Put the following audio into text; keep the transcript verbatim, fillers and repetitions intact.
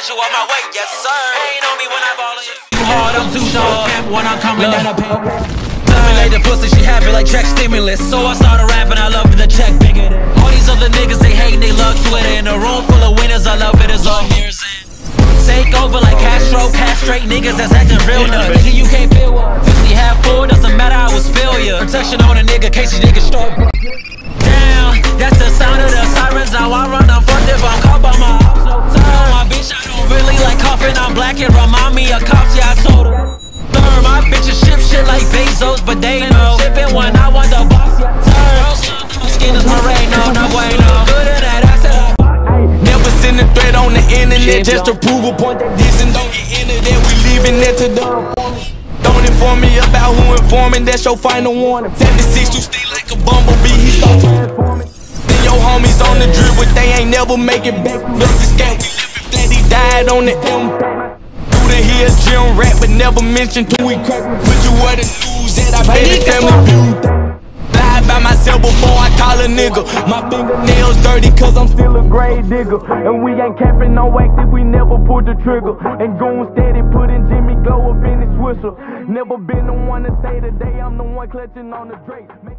get you on my way, yes sir. Ain't on me when I ball it. You hard, I'm too tall. When I'm coming down a pimp. Terminated pussy, she happy like check stimulus. So I started rapping, I love the check bigger. All these other niggas, they hate, they love Twitter. In a room full of winners, I love it as all here's it. Take over like Castro, castrate niggas that's acting real nuts. Nigga, you can't feel one. If we have four, doesn't matter, I will spill ya. Protection on a nigga, case you niggas start down. That's the sound of the sirens, now I run, I'm fucked if I'm caught by my ops. No time, my bitch, I don't really like coughing, I'm black, it remind me of cops, yeah, I told her. Third, my bitches ship shit like Bezos, but they know shipping when I want the box, yeah, turn. My skin is Moreno, no way, no good in that, I said I never send a thread on the internet just to prove a point that this and don't get into that, we leaving it to the don't inform me about who informing, that's your final warning. seventy-six, you stay like a bumblebee, he start transforming. Then your homies on the drip, but they ain't never make it back. Look this guy, we living flat, he died on the M. You done hear a gym rap, but never mentioned who he cracked. Put you where the news at, I bet his family viewed that. Lied by myself before I call a nigga. My fingernails dirty cause I'm still a grave digger. And we ain't capping no wax if we never pull the trigger. And goon steady putting Jimmy Glow up in his whistle. Never been the one to say today I'm the one clutching on the Drake.